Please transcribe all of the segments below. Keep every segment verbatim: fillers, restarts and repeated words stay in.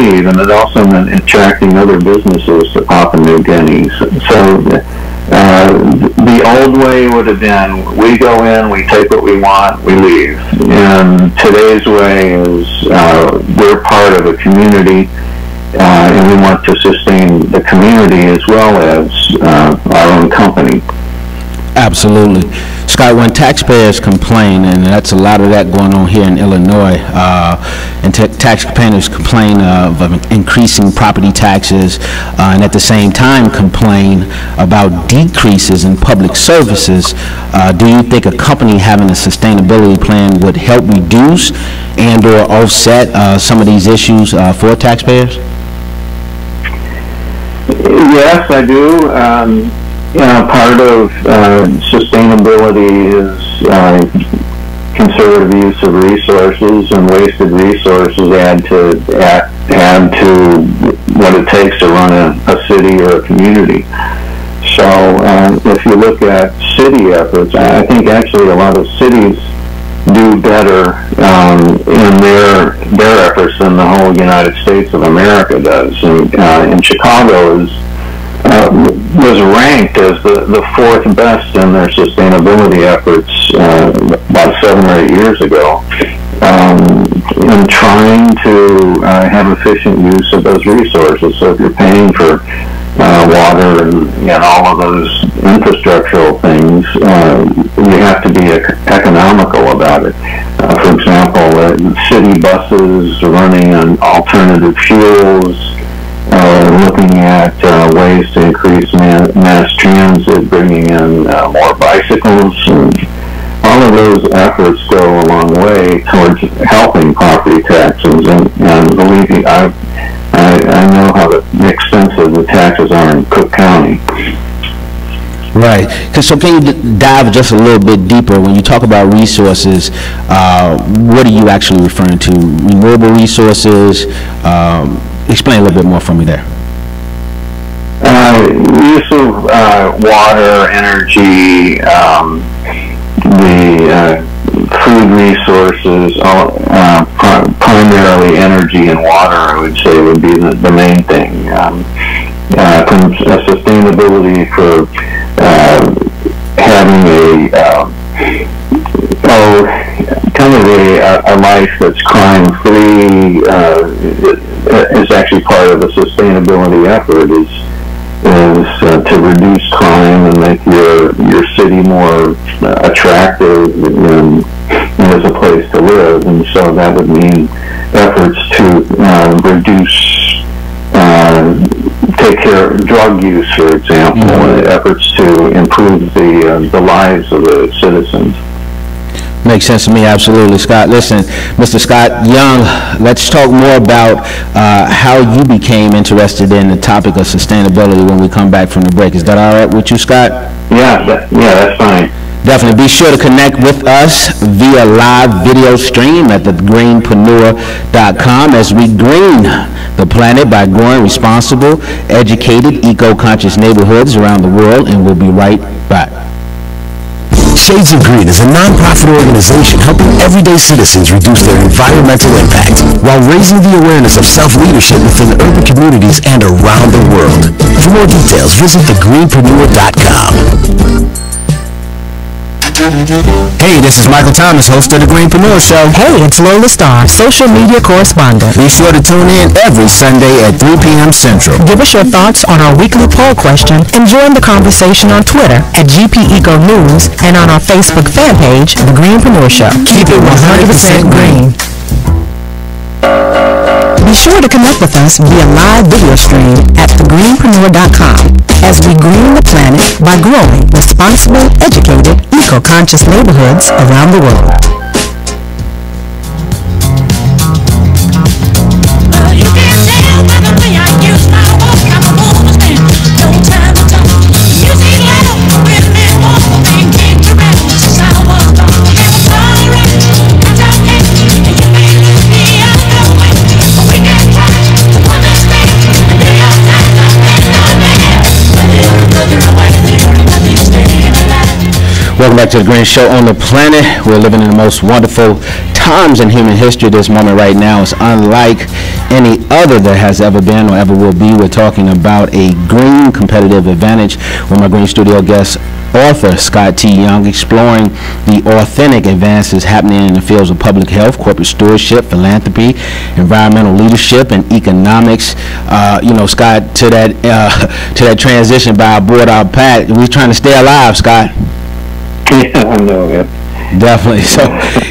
leave, and it also meant attracting other businesses to Papua New Guinea. So uh, the old way would have been, we go in, we take what we want, we leave. And today's way is uh, we're part of a community, uh, and we want to sustain the community as well as uh, our own company. Absolutely. Scott, when taxpayers complain, and that's a lot of that going on here in Illinois, uh, and taxpayers complain of, of increasing property taxes, uh, and at the same time complain about decreases in public services, uh, do you think a company having a sustainability plan would help reduce and or offset uh, some of these issues uh, for taxpayers? Yes, I do. Um, You know, part of uh, sustainability is uh, conservative use of resources, and wasted resources add to add, add to what it takes to run a, a city or a community. So uh, if you look at city efforts, I think actually a lot of cities do better um, in their their efforts than the whole United States of America does. And, uh, and Chicago is Uh, was ranked as the, the fourth best in their sustainability efforts uh, about seven or eight years ago, um, in trying to uh, have efficient use of those resources. So if you're paying for uh, water and, and all of those infrastructural things, uh, you have to be economical about it. Uh, for example, uh, city buses running on alternative fuels, Uh, looking at uh, ways to increase man, mass transit, bringing in uh, more bicycles, and all of those efforts go a long way towards helping property taxes. And, and believe me, I, I, I know how expensive the taxes are in Cook County. Right. So can you dive just a little bit deeper? When you talk about resources, uh, what are you actually referring to? Renewable resources? Um, Explain a little bit more for me there. Uh, use of uh, water, energy, um, the uh, food resources, all, uh, prim primarily energy and water, I would say, would be the, the main thing. Um, uh, from uh, sustainability for uh, having a uh, oh, kind of a, a life that's crime-free uh, is actually part of the sustainability effort, is is uh, to reduce crime and make your your city more uh, attractive and, and as a place to live. And so that would mean efforts to uh, reduce, uh, take care of drug use, for example, mm-hmm. efforts to improve the uh, the lives of the citizens. Makes sense to me, absolutely, Scott. Listen, Mister Scott Young, let's talk more about uh, how you became interested in the topic of sustainability when we come back from the break. Is that all right with you, Scott? Yeah, that, yeah, that's fine. Definitely. Be sure to connect with us via live video stream at the greenpreneur dot com as we green the planet by growing responsible, educated, eco-conscious neighborhoods around the world, and we'll be right back. Shades of Green is a nonprofit organization helping everyday citizens reduce their environmental impact while raising the awareness of self-leadership within urban communities and around the world. For more details, visit the greenpreneur dot com. Hey, this is Michael Thomas, host of The Greenpreneur Show. Hey, it's Lola Starr, social media correspondent. Be sure to tune in every Sunday at three p m Central. Give us your thoughts on our weekly poll question and join the conversation on Twitter at G P Eco News and on our Facebook fan page, The Greenpreneur Show. Keep it one hundred percent green. Be sure to connect with us via live video stream at the greenpreneur dot com as we green the planet by growing responsible, educated, eco-conscious neighborhoods around the world. Welcome back to The Green Show on the planet. We're living in the most wonderful times in human history. This moment right now is unlike any other that has ever been or ever will be. We're talking about a green competitive advantage with my Green Studio guest, author Scott T. Young, exploring the authentic advances happening in the fields of public health, corporate stewardship, philanthropy, environmental leadership, and economics. Uh, you know, Scott, to that uh, to that transition by aboard our pack, we're trying to stay alive, Scott. Yeah, I know, yeah. Definitely. So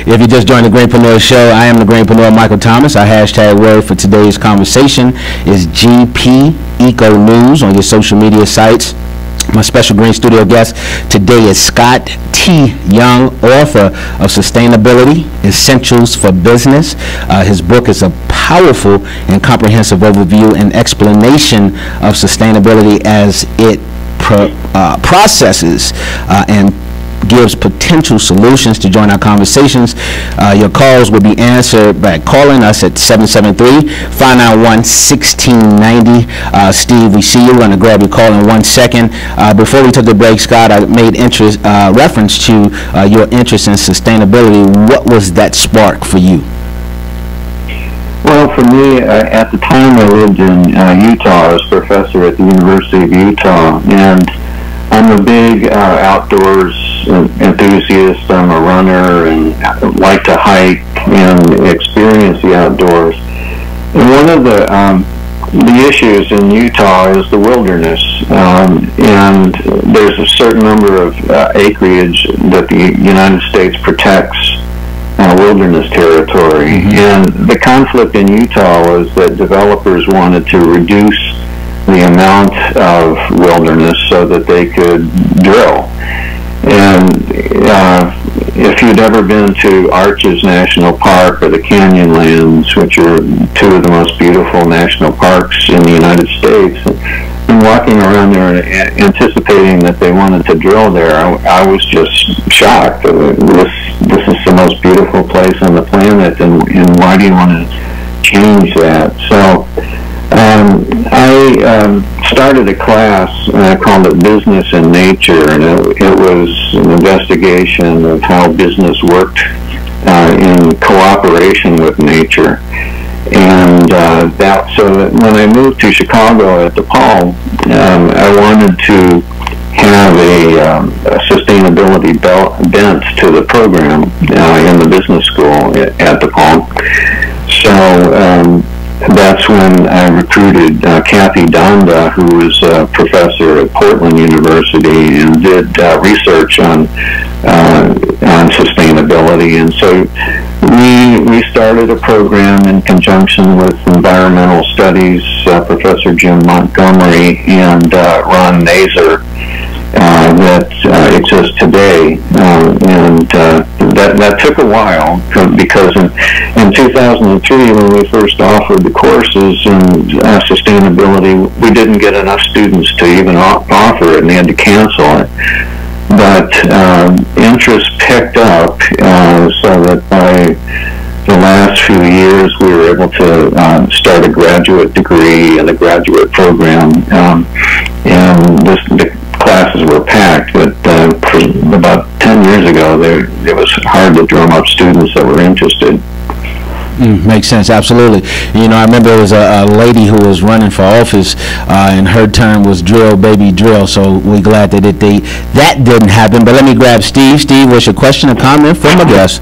if you just joined the Greenpreneur Show, I am the Greenpreneur Michael Thomas. Our hashtag word for today's conversation is G P Eco News on your social media sites. My special Green Studio guest today is Scott T. Young, author of Sustainability, Essentials for Business. Uh, his book is a powerful and comprehensive overview and explanation of sustainability as it pro uh, processes uh, and gives potential solutions. To join our conversations, uh, your calls will be answered by calling us at seven seven three, five nine one, one six nine zero. uh, Steve, we see you. We're going to grab your call in one second. Uh, before we took the break, Scott, I made interest uh, reference to uh, your interest in sustainability. What was that spark for you? Well, for me, uh, at the time I lived in uh, Utah. I was a professor at the University of Utah, and I'm a big uh, outdoors enthusiast. I'm a runner and like to hike and experience the outdoors. And one of the um, the issues in Utah is the wilderness, um, and there's a certain number of uh, acreage that the United States protects, uh, wilderness territory. Mm-hmm. And the conflict in Utah was that developers wanted to reduce the amount of wilderness so that they could drill. And uh, if you'd ever been to Arches National Park or the Canyonlands, which are two of the most beautiful national parks in the United States, and walking around there and anticipating that they wanted to drill there, I, I was just shocked. This, this is the most beautiful place on the planet, and, and why do you want to change that? So Um, I um, started a class, and I called it Business and Nature, and it, it was an investigation of how business worked uh, in cooperation with nature. And uh, that, so that when I moved to Chicago at DePaul, um, I wanted to have a, um, a sustainability bent to the program uh, in the business school at, at DePaul. So Um, that's when I recruited uh, Kathy Dhanda, who was a professor at Portland University and did uh, research on uh, on sustainability. And so we we started a program in conjunction with environmental studies, uh, Professor Jim Montgomery and uh, Ron Nazer, uh, that uh, exists today. Uh, and uh, that, that took a while, because in, in two thousand three, when we first offered the courses in uh, sustainability, we didn't get enough students to even offer it, and they had to cancel it. But uh, interest picked up, uh, so that by the last few years, we were able to uh, start a graduate degree and a graduate program, um, and this, the classes were packed. But uh, about ten years ago, there it was hard to drum up students that were interested. Mm, makes sense, absolutely. You know, I remember there was a, a lady who was running for office, uh, and her term was drill, baby, drill. So we're glad that it, they, that didn't happen. But let me grab Steve. Steve, what's your question or comment from my guest?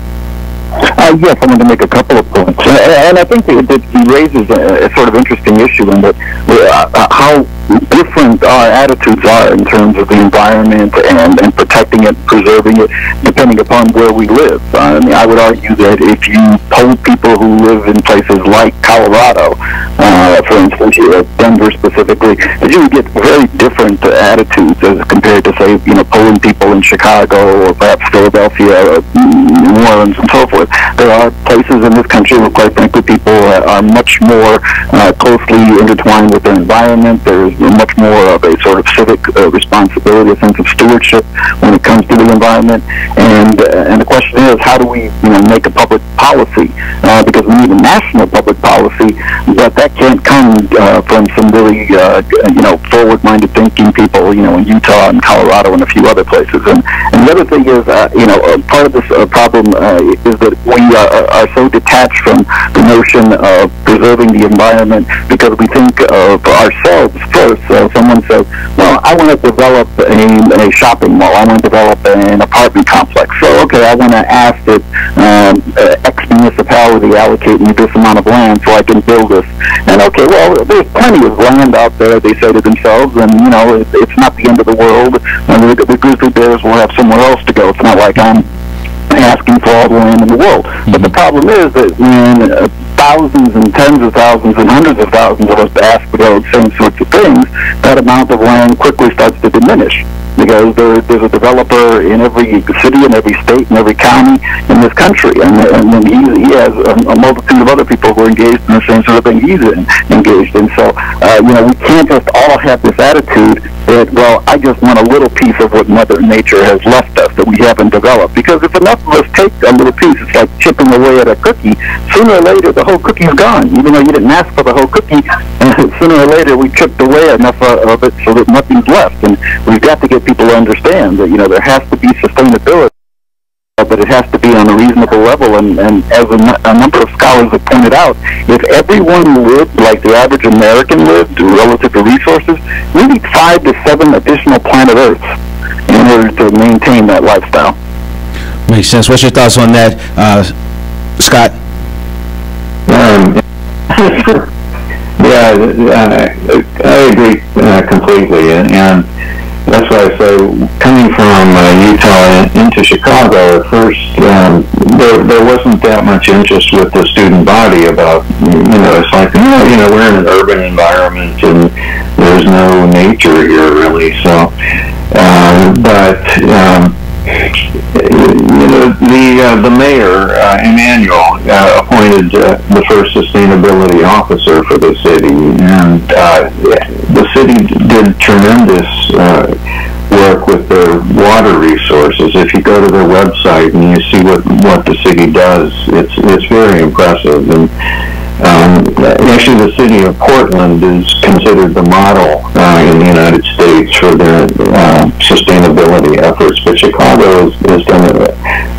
Uh, yes, I want to make a couple of points, and, and I think that it raises a, a sort of interesting issue in that uh, how different our attitudes are in terms of the environment and, and protecting it, preserving it, depending upon where we live. Uh, I mean, I would argue that if you polled people who live in places like Colorado, uh, for instance, here at Denver specifically, that you would get very different attitudes as compared to, say, you know, polling people in Chicago or perhaps Philadelphia or New Orleans and so forth. There are places in this country where, quite frankly, people are much more uh, closely intertwined with their environment. There's much more of a sort of civic uh, responsibility, a sense of stewardship when it comes to the environment. And uh, and the question is, how do we, you know, make a public policy? Uh, because we need a national public policy, but that can't come from uh, from some really uh, you know forward-minded thinking people, you know, in Utah and Colorado and a few other places. And, and the other thing is, uh, you know, uh, part of this uh, problem uh, is that we uh, are so detached from the notion of preserving the environment because we think of ourselves first. So someone says, well, I want to develop a, a shopping mall. I want to develop an apartment complex. So, okay, I want to ask that um, X municipality allocate me this amount of land so I can build this. And, okay, well, there's plenty of land out there, they say to themselves, and, you know, it, it's not the end of the world. And the, the grizzly bears will have somewhere else to go. It's not like I'm asking for all the land in the world. Mm-hmm. But the problem is that when uh, thousands and tens of thousands and hundreds of thousands of us ask for those same sorts of things, that amount of land quickly starts to diminish. Because there, there's a developer in every city, in every state, in every county in this country, and, and then he, he has a, a multitude of other people who are engaged in the same sort of thing he's in, engaged in. So, uh, you know, we can't just all have this attitude that, well, I just want a little piece of what Mother Nature has left us that we haven't developed. Because if enough of us take a little piece, it's like chipping away at a cookie. Sooner or later, the whole cookie is gone. Even though you didn't ask for the whole cookie, and sooner or later we chipped away enough of it so that nothing's left. And we've got to get people understand that, you know, there has to be sustainability, but it has to be on a reasonable level. And, and as a, n a number of scholars have pointed out, if everyone lived like the average American lived relative to resources, we need five to seven additional planet Earths in order to maintain that lifestyle. Makes sense. What's your thoughts on that, uh, Scott? Um, yeah, uh, I agree uh, completely. And, and that's why I say, coming from uh, Utah into Chicago, at first um, there, there wasn't that much interest with the student body about, you know, it's like, oh, you know, we're in an urban environment and there's no nature here really. So, um, but, um, you know, the, uh, the mayor, uh, Emmanuel, uh, appointed uh, the first sustainability officer for the city, and uh, the city did tremendous uh, work with their water resources. If you go to their website and you see what, what the city does, it's, it's very impressive. And Um, actually, the city of Portland is considered the model uh, in the United States for their uh, sustainability efforts, but Chicago has, has done a,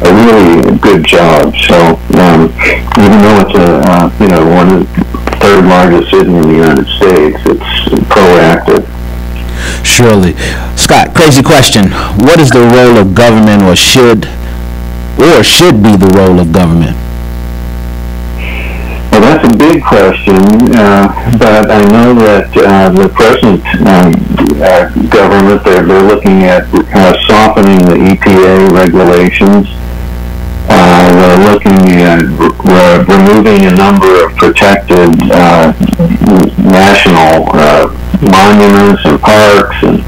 a really good job. So, um, even though it's a uh, you know one third largest city in the United States, it's proactive. Surely, Scott. Crazy question. What is the role of government, or should, or should be the role of government? Well, that's a big question, uh, but I know that uh, the present um, uh, government, they're, they're looking at uh, softening the E P A regulations. Uh, they're looking at re removing a number of protected uh, national uh, monuments and parks, and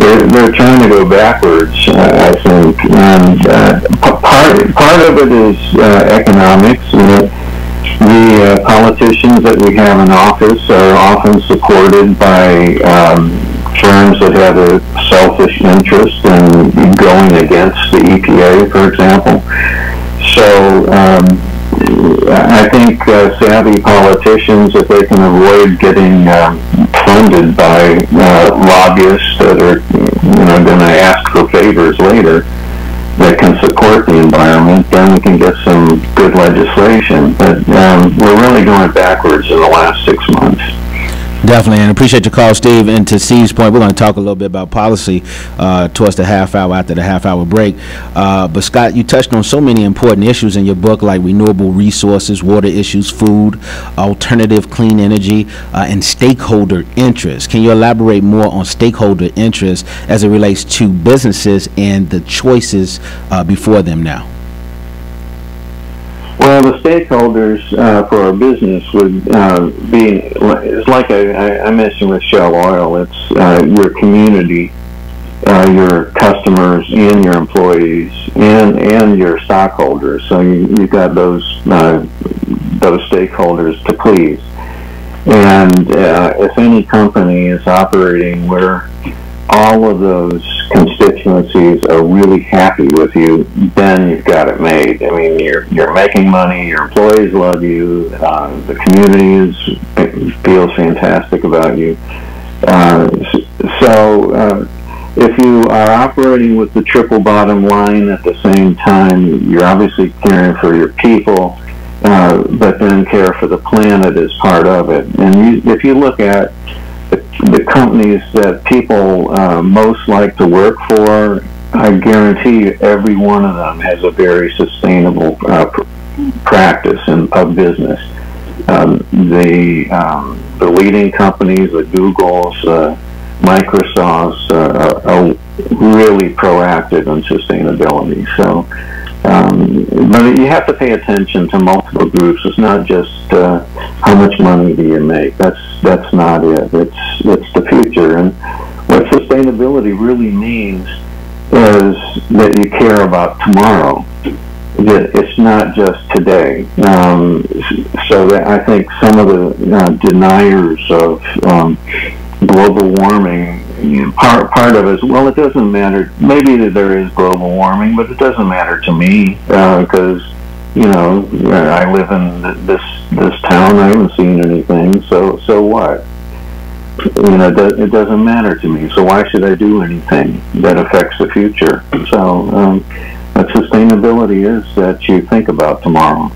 they're, they're trying to go backwards, uh, I think. And uh, part, part of it is uh, economics. You know, the uh, politicians that we have in office are often supported by um, firms that have a selfish interest in going against the E P A, for example. So um, I think uh, savvy politicians, if they can avoid getting uh, funded by uh, lobbyists that are, you know, going to ask for favors later, that can support the environment, then we can get some good legislation. But um, we're really going backwards in the last six months. Definitely, and appreciate your call, Steve. And to Steve's point, we're going to talk a little bit about policy uh, towards the half hour, after the half hour break. Uh, but Scott, you touched on so many important issues in your book, like renewable resources, water issues, food, alternative clean energy, uh, and stakeholder interests. Can you elaborate more on stakeholder interests as it relates to businesses and the choices uh, before them now? Well, the stakeholders uh, for our business would uh, be, it's like I, I mentioned with Shell Oil, it's uh, your community, uh, your customers, and your employees, and and your stockholders. So you, you've got those uh, those stakeholders to please. And uh, if any company is operating where all of those constituencies are really happy with you, then you've got it made. I mean, you're you're making money, your employees love you, uh, the communities feels fantastic about you. Uh, so uh, if you are operating with the triple bottom line at the same time, you're obviously caring for your people, uh, but then care for the planet is part of it. And you, if you look at the companies that people uh, most like to work for, I guarantee you every one of them has a very sustainable uh, pr practice in, of business. Um, the, um, the leading companies, the Googles, uh, Microsofts, uh, are really proactive in sustainability. So, um, but you have to pay attention to multiple groups. It's not just uh, how much money do you make. That's that's not it. It's it's the future. And what sustainability really means is that you care about tomorrow. It's not just today. Um, so that I think some of the uh, deniers of um, global warming, you know, part part of it is, well, it doesn't matter. Maybe there is global warming, but it doesn't matter to me because uh, you know I live in this this town. I haven't seen anything, so so what? You know, it doesn't matter to me. So why should I do anything that affects the future? So um, what sustainability is that you think about tomorrow.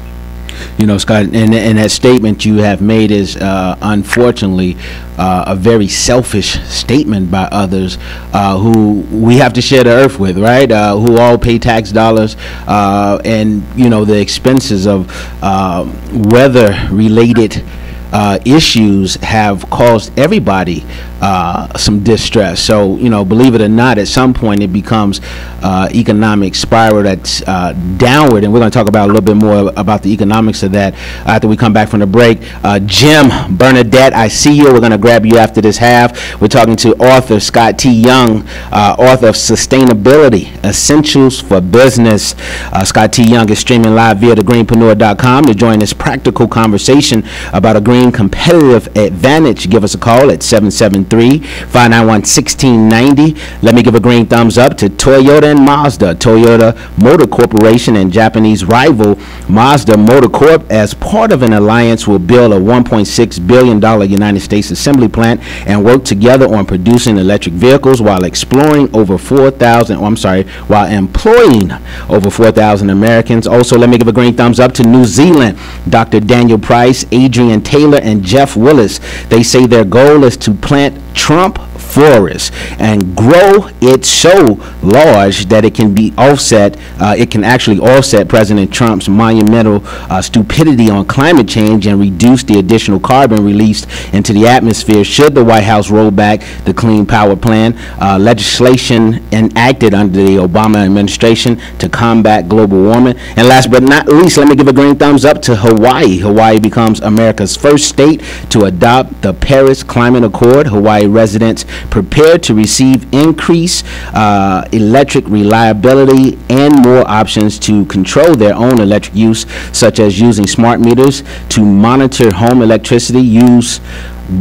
You know, Scott, and, and that statement you have made is, uh, unfortunately, uh, a very selfish statement by others uh, who we have to share the earth with, right? Uh, who all pay tax dollars, uh, and, you know, the expenses of uh, weather-related Uh, issues have caused everybody uh, some distress. So, you know, believe it or not, at some point it becomes uh, economic spiral that's uh, downward, and we're going to talk about a little bit more about the economics of that after we come back from the break. Uh, Jim, Bernadette, I see you. We're going to grab you after this half. We're talking to author Scott T. Young, uh, author of Sustainability, Essentials for Business. Uh, Scott T. Young is streaming live via the greenpreneur dot com to join this practical conversation about a green competitive advantage. Give us a call at seven seven three, five nine one, one six nine zero. Let me give a green thumbs up to Toyota and Mazda. Toyota Motor Corporation and Japanese rival Mazda Motor Corp, as part of an alliance, will build a one point six billion dollar United States assembly plant and work together on producing electric vehicles while exploring over four thousand, oh, I'm sorry, while employing over four thousand Americans. Also, let me give a green thumbs up to New Zealand. Doctor Daniel Price, Adrian Taylor, and Jeff Willis, they say their goal is to plant Trump forest and grow it so large that it can be offset, uh, it can actually offset President Trump's monumental uh, stupidity on climate change and reduce the additional carbon released into the atmosphere should the White House roll back the Clean Power Plan, uh, legislation enacted under the Obama administration to combat global warming. And last but not least, let me give a green thumbs up to Hawaii. Hawaii becomes America's first state to adopt the Paris Climate Accord. Hawaii residents prepare to receive increased uh, electric reliability and more options to control their own electric use, such as using smart meters to monitor home electricity use,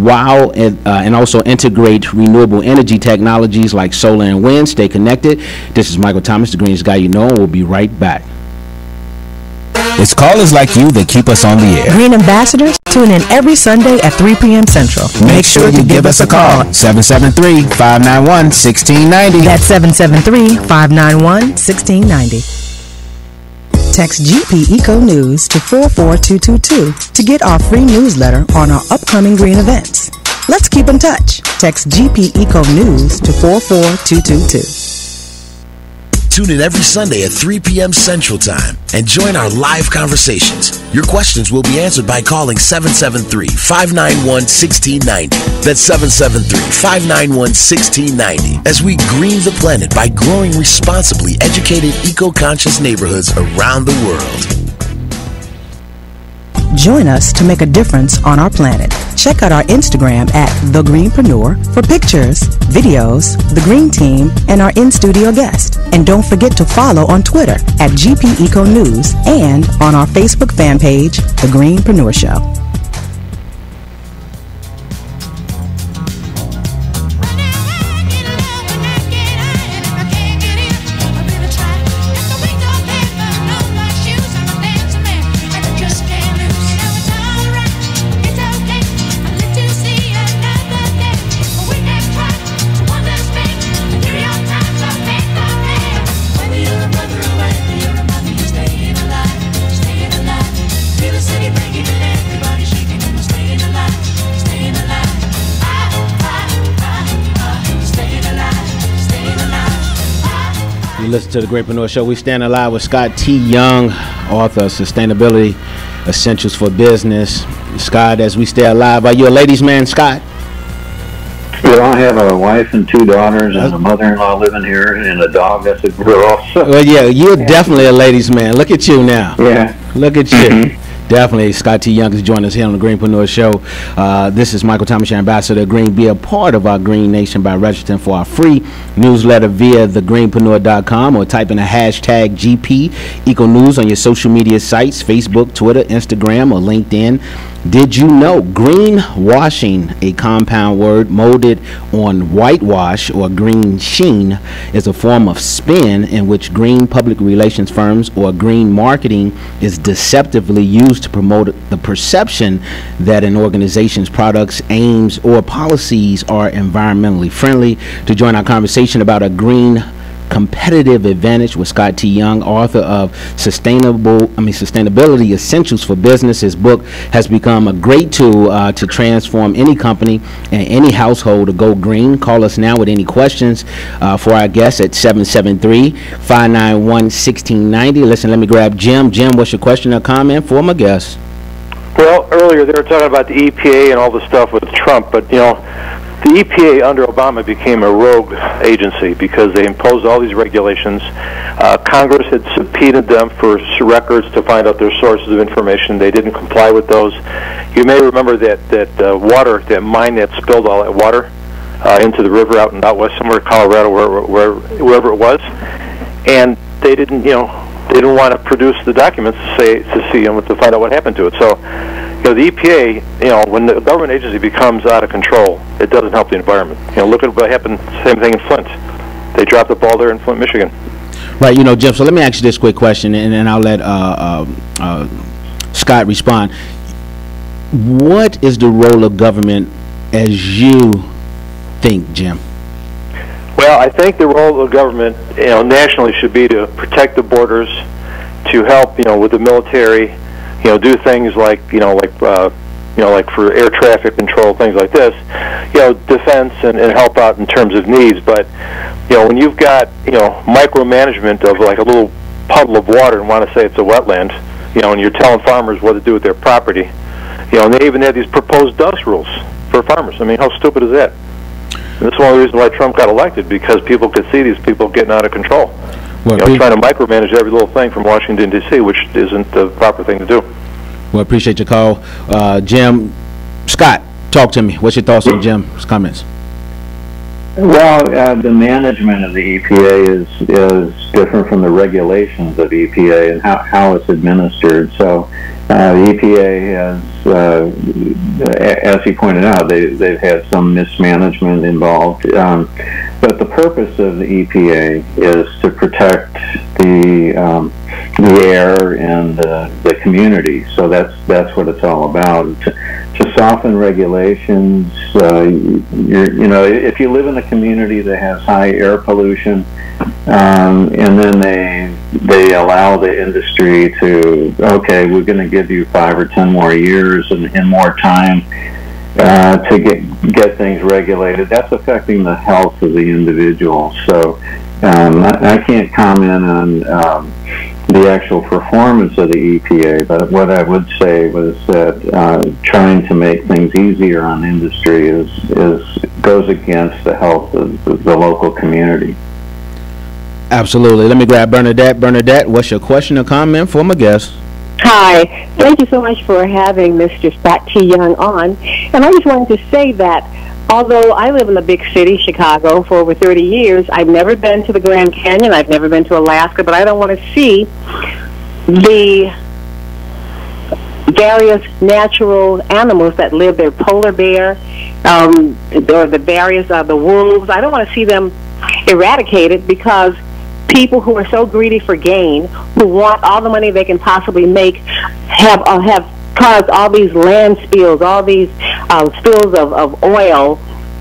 while it, uh, and also integrate renewable energy technologies like solar and wind. Stay connected. This is Michael Thomas, the greenest guy you know, and we'll be right back. It's callers like you that keep us on the air. Green Ambassadors, tune in every Sunday at three p m Central. Make sure you give us a call, seven seven three, five nine one, one six nine zero. That's seven seven three, five nine one, one six nine zero. Text G P Eco News to four four two two two to get our free newsletter on our upcoming green events. Let's keep in touch. Text G P Eco News to four four two two two. Tune in every Sunday at three p m Central Time and join our live conversations. Your questions will be answered by calling seven seven three, five nine one, one six nine zero. That's seven seven three, five nine one, one six nine zero. As we green the planet by growing responsibly educated, eco-conscious neighborhoods around the world. Join us to make a difference on our planet. Check out our Instagram at The Greenpreneur for pictures, videos, the Green Team, and our in-studio guest. And don't forget to follow on Twitter at G P Eco News and on our Facebook fan page, The Greenpreneur Show. listen to the Greatpreneur Show. We stand alive with Scott T. Young, author of Sustainability Essentials for Business. Scott, as we stay alive, are you a ladies' man, Scott? Well, I have a wife and two daughters and a mother-in-law living here and a dog that's a girl. Well, yeah, you're definitely a ladies' man. Look at you now. Yeah. Look at you. Mm-hmm. Definitely. Scott T. Young is joining us here on the Greenpreneur Show. Uh, this is Michael Thomas, your ambassador of Green. Be a part of our Green Nation by registering for our free newsletter via the greenpreneur dot com or type in a hashtag G P EcoNews on your social media sites, Facebook, Twitter, Instagram, or LinkedIn. Did you know greenwashing, a compound word molded on whitewash or green sheen, is a form of spin in which green public relations firms or green marketing is deceptively used to promote the perception that an organization's products, aims, or policies are environmentally friendly? To join our conversation about a green competitive advantage with Scott T. Young, author of Sustainable, I mean, Sustainability Essentials for Business. His book has become a great tool uh, to transform any company and any household to go green. Call us now with any questions uh, for our guests at seven seven three, five nine one, one six nine zero. Listen, let me grab Jim. Jim, what's your question or comment for my guest? Well, earlier they were talking about the E P A and all the stuff with Trump, but, you know, the E P A under Obama became a rogue agency because they imposed all these regulations. Uh, Congress had subpoenaed them for records to find out their sources of information. They didn't comply with those. You may remember that, that uh, water, that mine that spilled all that water uh, into the river out in out west, somewhere in Colorado, wherever, wherever, wherever it was. And they didn't, you know, they didn't want to produce the documents to say to see them to find out what happened to it. So, you know, the E P A, you know, when the government agency becomes out of control, it doesn't help the environment. You know, look at what happened. Same thing in Flint. They dropped the ball there in Flint, Michigan. Right. You know, Jim. So let me ask you this quick question, and then I'll let uh, uh, uh, Scott respond. What is the role of government, as you think, Jim? Well, I think the role of government, you know, nationally should be to protect the borders, to help, you know, with the military, you know, do things like, you know, like, uh, you know, like for air traffic control, things like this, you know, defense and, and help out in terms of needs. But, you know, when you've got, you know, micromanagement of like a little puddle of water and want to say it's a wetland, you know, and you're telling farmers what to do with their property, you know, and they even had these proposed dust rules for farmers. I mean, how stupid is that? That's one of the reasons why Trump got elected, because people could see these people getting out of control. Well, you know, trying to micromanage every little thing from Washington, D C, which isn't the proper thing to do. Well, appreciate your call. Uh, Jim, Scott, talk to me. What's your thoughts on Jim's comments? Well, uh, the management of the E P A is, is different from the regulations of E P A and how, how it's administered. So uh, the E P A has, uh, as he pointed out, they, they've had some mismanagement involved. Um, but the purpose of the E P A is to protect the, um, the air and uh, the community. So that's, that's what it's all about. To, to soften regulations, uh, you're, you know, if you live in a community that has high air pollution, um, and then they they allow the industry to, okay, we're going to give you five or ten more years and, and more time uh, to get get things regulated, that's affecting the health of the individual. So um, I, I can't comment on um, the actual performance of the E P A, but what I would say was that uh, trying to make things easier on industry is, is goes against the health of the, the local community. Absolutely. Let me grab Bernadette. Bernadette, what's your question or comment for my guest? Hi. Thank you so much for having Mister Scott T. Young on. And I just wanted to say that although I live in the big city, Chicago, for over thirty years, I've never been to the Grand Canyon. I've never been to Alaska, but I don't want to see the various natural animals that live there, polar bear, um, or the various, uh, the wolves. I don't want to see them eradicated because people who are so greedy for gain, who want all the money they can possibly make, have uh, have caused all these land spills, all these um, spills of, of oil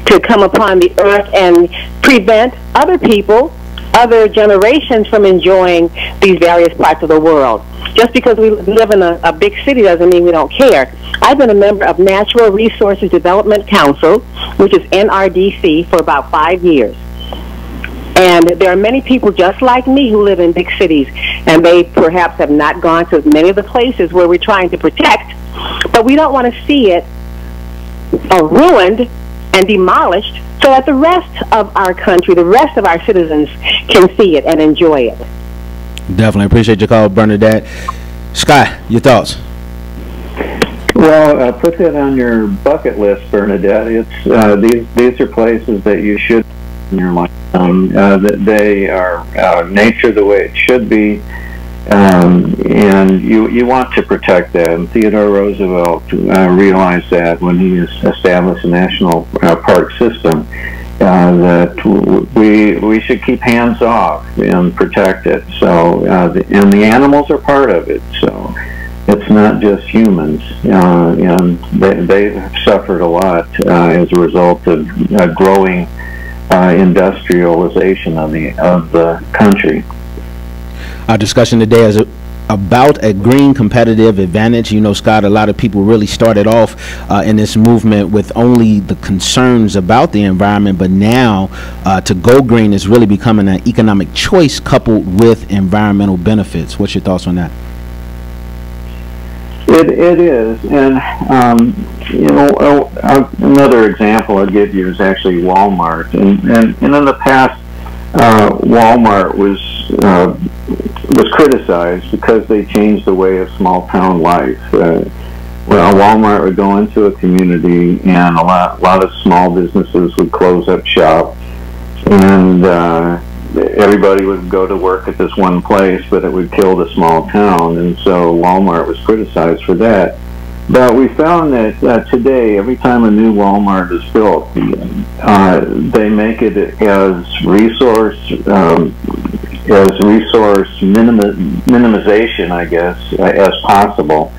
to come upon the earth and prevent other people, other generations from enjoying these various parts of the world. Just because we live in a, a big city doesn't mean we don't care. I've been a member of Natural Resources Development Council, which is N R D C, for about five years. And there are many people just like me who live in big cities, and they perhaps have not gone to many of the places where we're trying to protect, but we don't want to see it uh, ruined and demolished so that the rest of our country, the rest of our citizens can see it and enjoy it. Definitely. Appreciate your call, Bernadette. Scott, your thoughts? Well, uh, put that on your bucket list, Bernadette. It's, uh, these, these are places that you should in your life. Um, uh, they are uh, nature the way it should be, um, and you you want to protect that. And Theodore Roosevelt uh, realized that when he established a national uh, park system, uh, that we we should keep hands off and protect it. So, uh, the, and the animals are part of it. So, it's not just humans, uh, and they, they've suffered a lot uh, as a result of uh, growing. Uh, industrialization of the of the country. Our discussion today is a, about a green competitive advantage. You know, Scott, a lot of people really started off uh, in this movement with only the concerns about the environment, but now uh, to go green is really becoming an economic choice coupled with environmental benefits. What's your thoughts on that? It, it is, and um, you know, another example I'll give you is actually Walmart, and, and, and in the past, uh, Walmart was uh, was criticized because they changed the way of small town life. Uh, well, Walmart would go into a community, and a lot, a lot of small businesses would close up shop, and uh, everybody would go to work at this one place, but it would kill the small town, and so Walmart was criticized for that. But we found that uh, today, every time a new Walmart is built, uh, they make it as resource um, as resource minimi minimization, I guess, uh, as possible.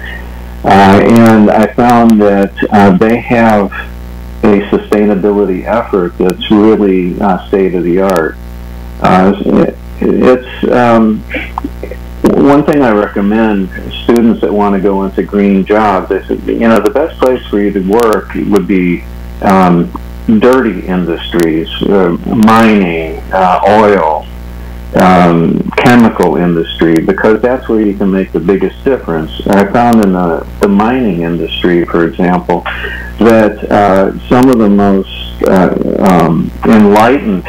Uh, and I found that uh, they have a sustainability effort that's really uh, state of the art. Uh, it, it's um, one thing I recommend students that want to go into green jobs. Is, you know, the best place for you to work would be um, dirty industries, uh, mining, uh, oil, um, chemical industry, because that's where you can make the biggest difference. I found in the, the mining industry, for example, that uh, some of the most uh, um, enlightened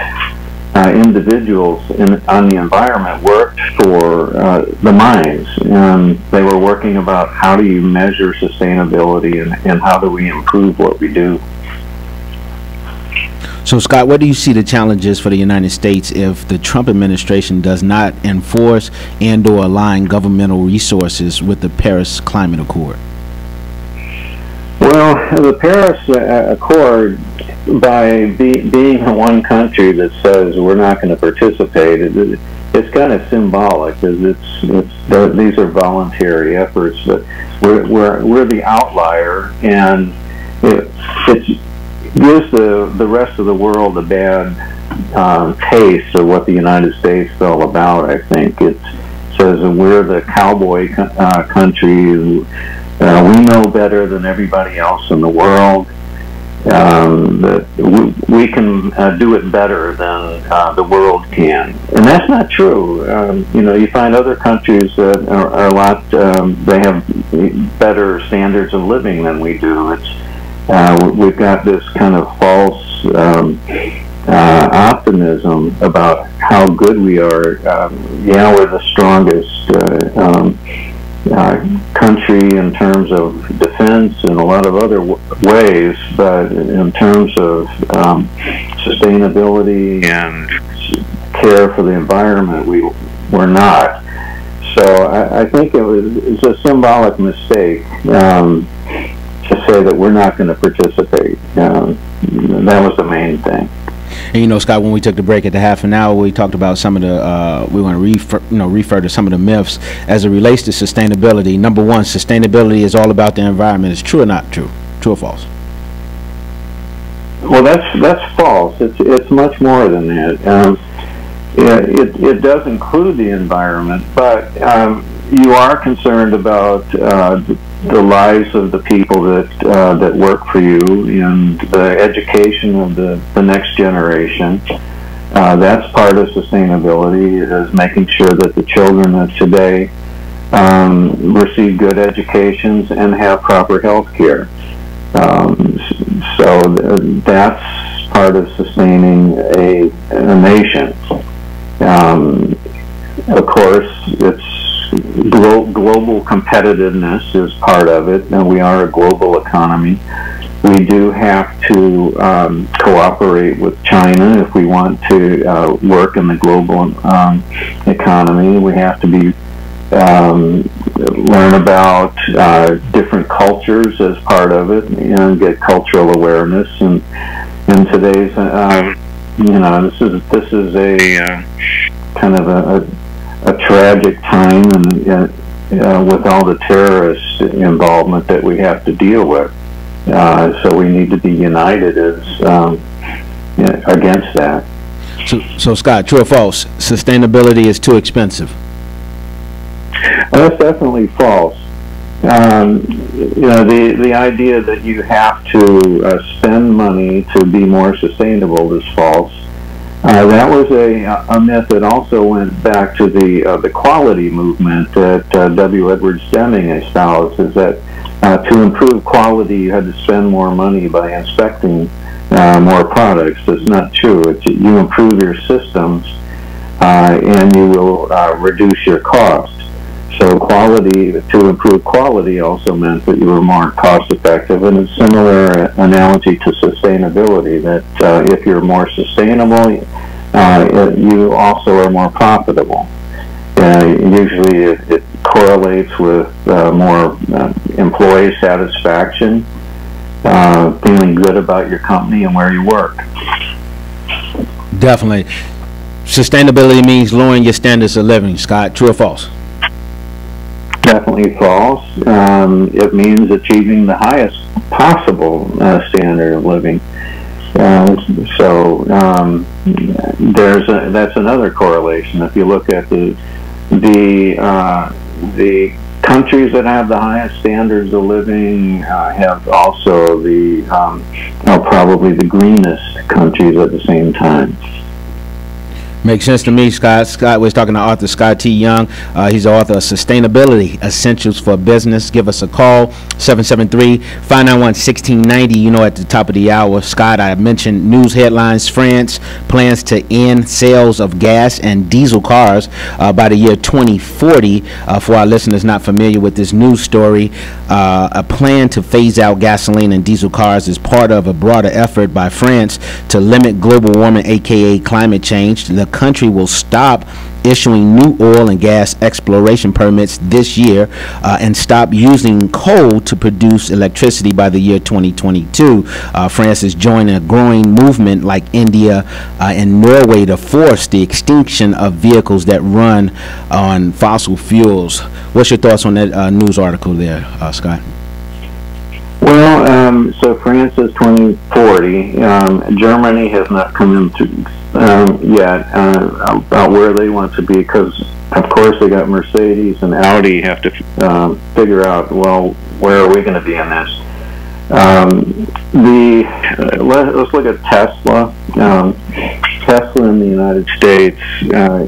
Uh, individuals in, on the environment worked for uh, the mines, and they were working about how do you measure sustainability and, and how do we improve what we do. So, Scott, what do you see the challenges for the United States if the Trump administration does not enforce and or align governmental resources with the Paris Climate Accord? Well, the Paris uh, Accord, by be, being the one country that says we're not going to participate, it, it's kind of symbolic. It's, it's, these are voluntary efforts, but we're, we're, we're the outlier, and it, it gives the, the rest of the world a bad um, taste of what the United States is all about, I think. It says we're the cowboy uh, country, who, uh, we know better than everybody else in the world. Um, that we, we can uh, do it better than uh, the world can, and that's not true. Um, you know, you find other countries that are, are a lot. Um, they have better standards of living than we do. It's uh, we've got this kind of false um, uh, optimism about how good we are. Um, yeah, we're the strongest Uh, um, Uh, country in terms of defense and a lot of other w ways, but in terms of um, sustainability and care for the environment, we were not. So I, I think it was, it was a symbolic mistake um, to say that we're not going to participate. Um, that was the main thing. And you know, Scott, when we took the break at the half an hour, we talked about some of the, uh, we want to refer, you know, refer to some of the myths as it relates to sustainability. Number one, sustainability is all about the environment. Is true or not true? True or false? Well, that's that's false. It's it's much more than that. Um, it, it, it does include the environment, but um, you are concerned about uh, the lives of the people that uh, that work for you, and the education of the, the next generation, Uh, that's part of sustainability, is making sure that the children of today um, receive good educations and have proper health care. Um, so th that's part of sustaining a, a nation. Um, of course, it's glo global competitiveness is part of it, and we are a global economy. We do have to um, cooperate with China if we want to uh, work in the global um, economy. We have to be um, learn about uh, different cultures as part of it, and get cultural awareness. And in today's, uh, you know, this is this is a kind of a, a, a tragic time, and uh, with all the terrorist involvement that we have to deal with. Uh, so we need to be united as um, against that. So, so Scott, true or false? Sustainability is too expensive. Well, that's definitely false. Um, you know, the the idea that you have to uh, spend money to be more sustainable is false. Uh, that was a a myth that also went back to the uh, the quality movement that uh, W. Edwards Deming espoused. Is that Uh, to improve quality, you had to spend more money by inspecting uh, more products. That's not true. It's, you improve your systems, uh, and you will uh, reduce your costs. So quality, to improve quality also meant that you were more cost-effective, and it's similar analogy to sustainability, that uh, if you're more sustainable, uh, you also are more profitable. Uh, usually it, it correlates with uh, more uh, employee satisfaction, uh, feeling good about your company and where you work. Definitely. Sustainability means lowering your standards of living. Scott, true or false? Definitely false. Um, it means achieving the highest possible uh, standard of living. Uh, so um, there's a, that's another correlation. If you look at the the uh, the countries that have the highest standards of living uh, have also the um, are probably the greenest countries at the same time. Makes sense to me, Scott. Scott was talking to author Scott T. Young. Uh, he's the author of Sustainability Essentials for Business. Give us a call, seven seven three, five nine one, one six nine zero. You know, at the top of the hour, Scott, I mentioned news headlines. France plans to end sales of gas and diesel cars uh, by the year twenty forty. Uh, for our listeners not familiar with this news story, uh, a plan to phase out gasoline and diesel cars is part of a broader effort by France to limit global warming, a k a climate change. The country will stop issuing new oil and gas exploration permits this year uh, and stop using coal to produce electricity by the year twenty twenty-two. Uh, France is joining a growing movement like India uh, and Norway to force the extinction of vehicles that run on fossil fuels. What's your thoughts on that uh, news article there, uh, Scott? Well, um, so France is twenty forty. Um, Germany has not come into um, yet uh, about where they want to be, because, of course, they got Mercedes and Audi have to um, figure out, well, where are we going to be in this? Um, the uh, let, let's look at Tesla. Um, Tesla in the United States uh,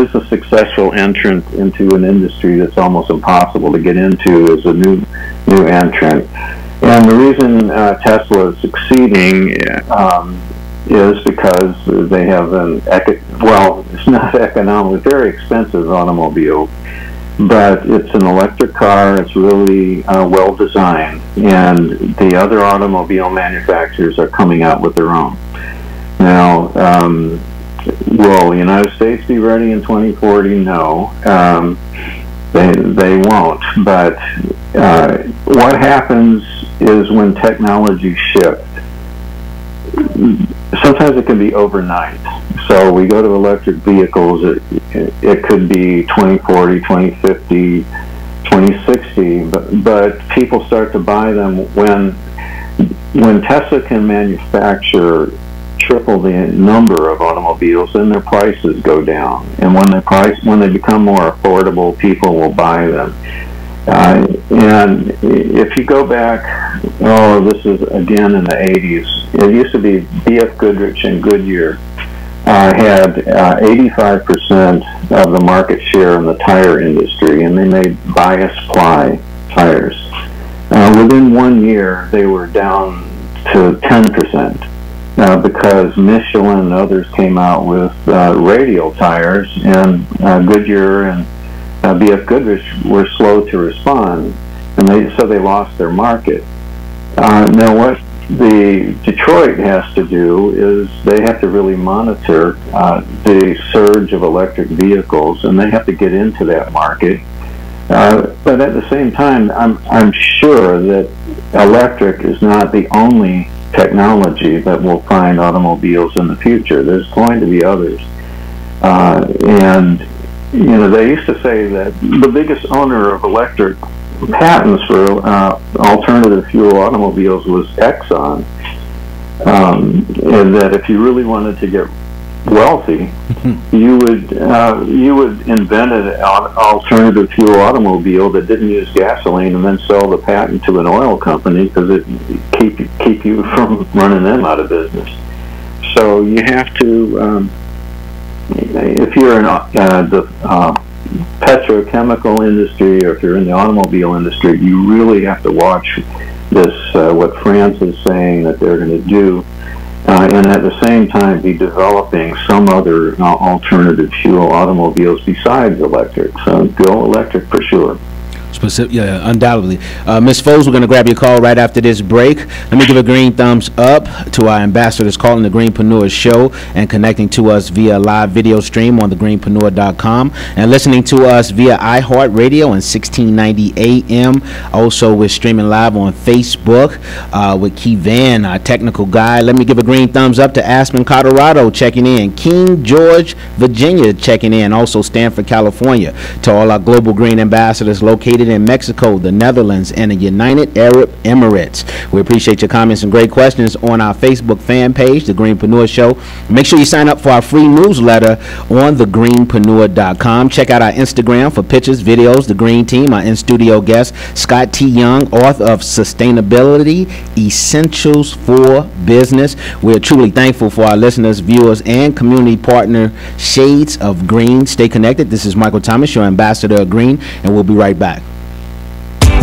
is a successful entrant into an industry that's almost impossible to get into as a new new entrant. And the reason uh, Tesla is succeeding um, is because they have an, well, it's not economically very expensive automobile, but it's an electric car. It's really uh, well designed, and the other automobile manufacturers are coming out with their own. Now, um, will the United States be ready in twenty forty? No. Um, they, they won't, but uh, what happens is when technology shifts, sometimes it can be overnight. So we go to electric vehicles, it, it could be twenty forty, twenty fifty, twenty sixty, but, but people start to buy them when, when Tesla can manufacture triple the number of automobiles, then their prices go down. And when, the price, when they become more affordable, people will buy them. Uh, and if you go back, oh, this is again in the eighties. It used to be B F Goodrich and Goodyear uh, uh, had uh, eighty-five percent of the market share in the tire industry, and they made bias ply tires. Uh, within one year, they were down to ten percent. Uh, because Michelin and others came out with uh, radial tires, and uh, Goodyear and uh, B F Goodrich were slow to respond, and they so they lost their market. Uh, now, what the Detroit has to do is they have to really monitor uh, the surge of electric vehicles, and they have to get into that market. Uh, but at the same time, I'm I'm sure that electric is not the only technology that will find automobiles in the future. There's going to be others. Uh, and, you know, they used to say that the biggest owner of electric patents for uh, alternative fuel automobiles was Exxon. Um, and that if you really wanted to get wealthy, you would uh, you would invent an alternative fuel automobile that didn't use gasoline, and then sell the patent to an oil company because it keep keep you from running them out of business. So you have to, um, if you're in uh, the uh, petrochemical industry, or if you're in the automobile industry, you really have to watch this. Uh, what France is saying that they're going to do. Uh, and at the same time be developing some other uh, alternative fuel automobiles besides electric. So go electric for sure. Specific, yeah, undoubtedly. Uh, Miz Foles, we're going to grab your call right after this break. Let me give a green thumbs up to our ambassadors calling the Greenpreneur Show and connecting to us via live video stream on the greenpreneur dot com and listening to us via iHeartRadio and sixteen ninety A M. Also, we're streaming live on Facebook uh, with Kevan, our technical guy. Let me give a green thumbs up to Aspen, Colorado, checking in. King George, Virginia, checking in. Also, Stanford, California. To all our global green ambassadors located in Mexico, the Netherlands, and the United Arab Emirates. We appreciate your comments and great questions on our Facebook fan page, The Greenpreneur Show. Make sure you sign up for our free newsletter on the greenpreneur dot com. Check out our Instagram for pictures, videos, The Green Team, our in-studio guest, Scott T. Young, author of Sustainability, Essentials for Business. We're truly thankful for our listeners, viewers, and community partner, Shades of Green. Stay connected. This is Michael Thomas, your ambassador of green, and we'll be right back.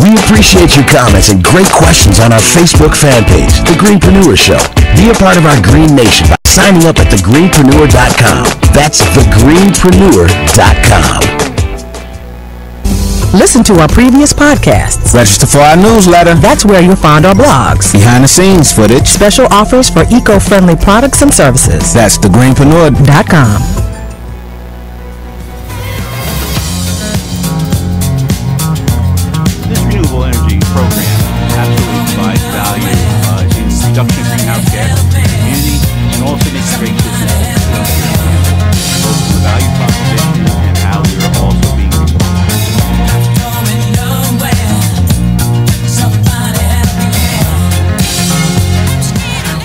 We appreciate your comments and great questions on our Facebook fan page, The Greenpreneur Show. Be a part of our Green Nation by signing up at the greenpreneur dot com. That's the greenpreneur dot com. Listen to our previous podcasts. Register for our newsletter. That's where you'll find our blogs. Behind the scenes footage. Special offers for eco-friendly products and services. That's the greenpreneur dot com.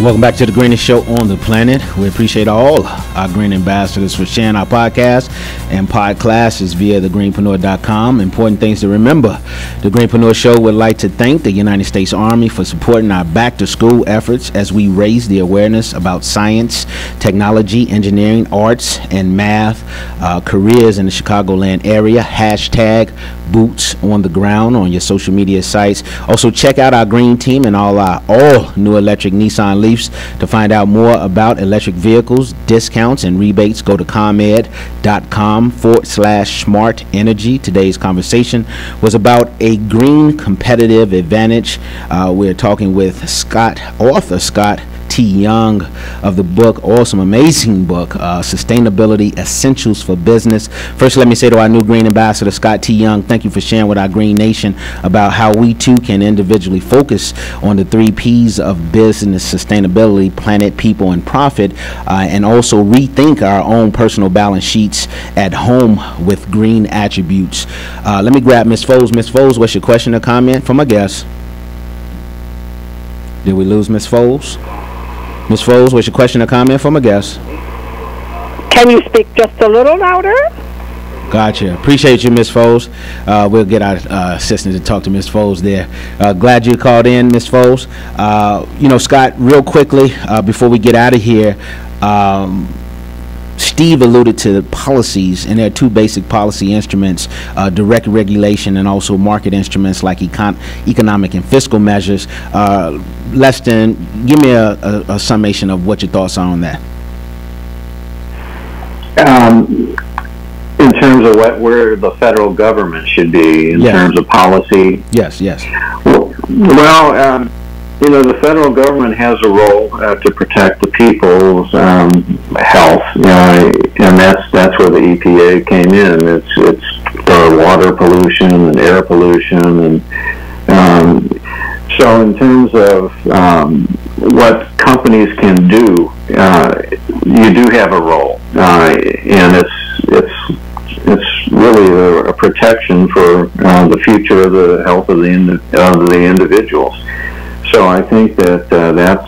Welcome back to the Greenest Show on the planet. We appreciate all our green ambassadors for sharing our podcast and pod classes via the greenpreneur dot com. Important things to remember. The Greenpreneur Show would like to thank the United States Army for supporting our back-to-school efforts as we raise the awareness about science, technology, engineering, arts, and math uh, careers in the Chicagoland area. Hashtag boots on the ground on your social media sites. Also, check out our green team and all our all new electric Nissan Leafs. To find out more about electric vehicles, discounts, and rebates, go to comed dot com forward slash smart energy. Today's conversation was about a green competitive advantage. Uh, we're talking with Scott, author Scott T. Young, of the book, awesome, amazing book, uh, Sustainability Essentials for Business. First, let me say to our new Green Ambassador, Scott T. Young, thank you for sharing with our Green Nation about how we too can individually focus on the three P's of business sustainability, planet, people, and profit, uh, and also rethink our own personal balance sheets at home with green attributes. Uh, let me grab Miz Foles. Miz Foles, what's your question or comment from a guest? Did we lose Miz Foles? Miz Foles, what's your question or comment from a guest? Can you speak just a little louder? Gotcha. Appreciate you, Miz Foles. Uh, we'll get our uh, assistant to talk to Miz Foles there. Uh, glad you called in, Miz Foles. Uh, you know, Scott, real quickly, uh, before we get out of here, um, Steve alluded to the policies, and there are two basic policy instruments, uh, direct regulation and also market instruments like econ economic and fiscal measures. Uh, less than, give me a, a, a summation of what your thoughts are on that. Um, in terms of what, where the federal government should be in yes. terms of policy? Yes, yes. Well, well um, you know, the federal government has a role uh, to protect the people's um, health, uh, and that's that's where the E P A came in. It's it's uh, water pollution and air pollution, and um, so in terms of um, what companies can do, uh, you do have a role, uh, and it's it's it's really a, a protection for uh, the future of the health of the indi of the individuals. So I think that uh, that's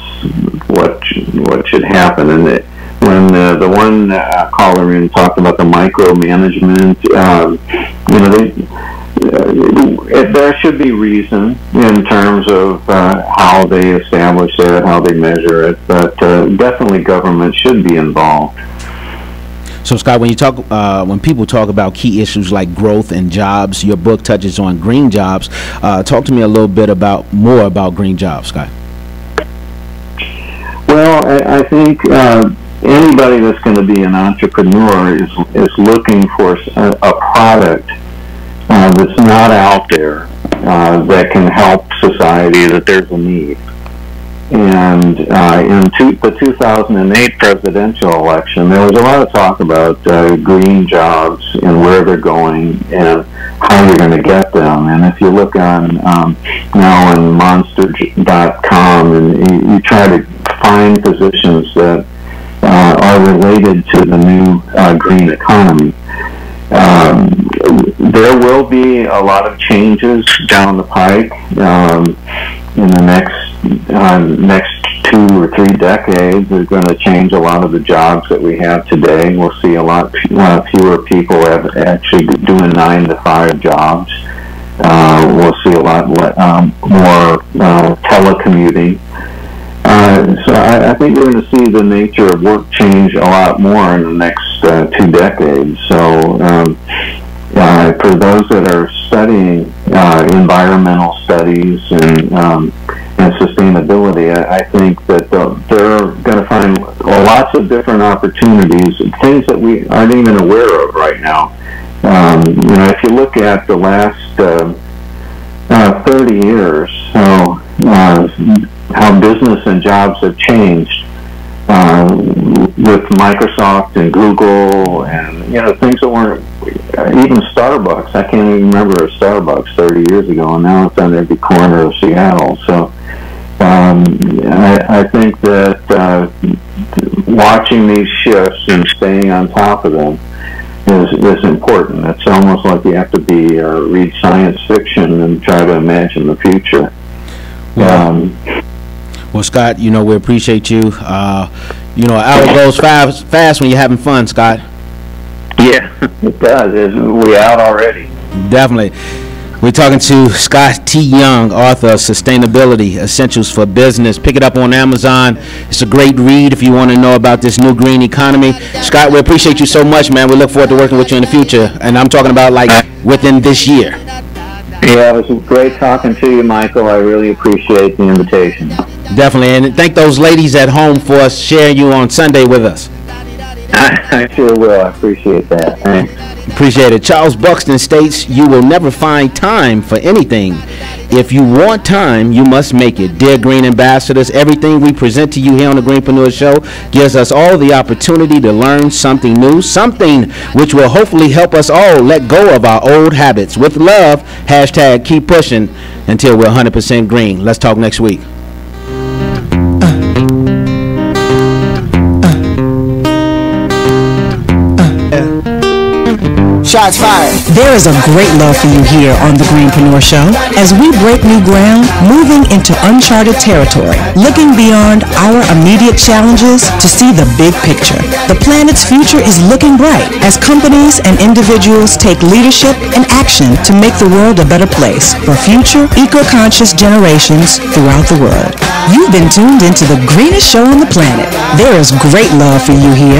what what should happen. And it, when uh, the one uh, caller in talked about the micromanagement, um, you know, they, uh, there should be reason in terms of uh, how they establish that, how they measure it. But uh, definitely, government should be involved. So, Scott, when you talk, uh, when people talk about key issues like growth and jobs, your book touches on green jobs. Uh, talk to me a little bit about more about green jobs, Scott. Well, I, I think uh, anybody that's going to be an entrepreneur is is looking for a, a product uh, that's not out there uh, that can help society, that there's a need. And uh, in two, the two thousand eight presidential election, there was a lot of talk about uh, green jobs and where they're going and how you're going to get them. And if you look on um, now on monster dot com, and you, you try to find positions that uh, are related to the new uh, green economy. Um, there will be a lot of changes down the pike um, in the next Uh, next two or three decades. Is going to change a lot of the jobs that we have today. We'll see a lot, lot fewer people have actually doing nine to five jobs. Uh, we'll see a lot um, more uh, telecommuting. Uh, so I, I think we're going to see the nature of work change a lot more in the next uh, two decades. So um, uh, for those that are studying uh, environmental studies and um, and sustainability, I, I think that uh, they're going to find lots of different opportunities, things that we aren't even aware of right now. Um, you know, if you look at the last uh, uh, thirty years, how uh, how business and jobs have changed uh, with Microsoft and Google, and you know, things that weren't even Starbucks. I can't even remember a Starbucks thirty years ago, and now it's on every corner of Seattle. So. Um, I, I think that uh, watching these shifts and staying on top of them is, is important. It's almost like you have to be uh, read science fiction and try to imagine the future. Well, um, well Scott, you know, we appreciate you. Uh, you know, an hour goes fast, fast when you're having fun, Scott. Yeah, it does. It's, we're out already. Definitely. We're talking to Scott T. Young, author of Sustainability, Essentials for Business. Pick it up on Amazon. It's a great read if you want to know about this new green economy. Scott, we appreciate you so much, man. We look forward to working with you in the future. And I'm talking about, like, within this year. Yeah, it was great talking to you, Michael. I really appreciate the invitation. Definitely. And thank those ladies at home for sharing you on Sunday with us. I sure will. I appreciate that. Thanks. Appreciate it. Charles Buxton states, "You will never find time for anything. If you want time, you must make it." Dear Green Ambassadors, everything we present to you here on the Greenpreneur Show gives us all the opportunity to learn something new, something which will hopefully help us all let go of our old habits. With love, hashtag keep pushing until we're one hundred percent green. Let's talk next week. Shots fired. There is a great love for you here on The Greenpreneur Show as we break new ground, moving into uncharted territory, looking beyond our immediate challenges to see the big picture. The planet's future is looking bright as companies and individuals take leadership and action to make the world a better place for future eco-conscious generations throughout the world. You've been tuned into the greenest show on the planet. There is great love for you here.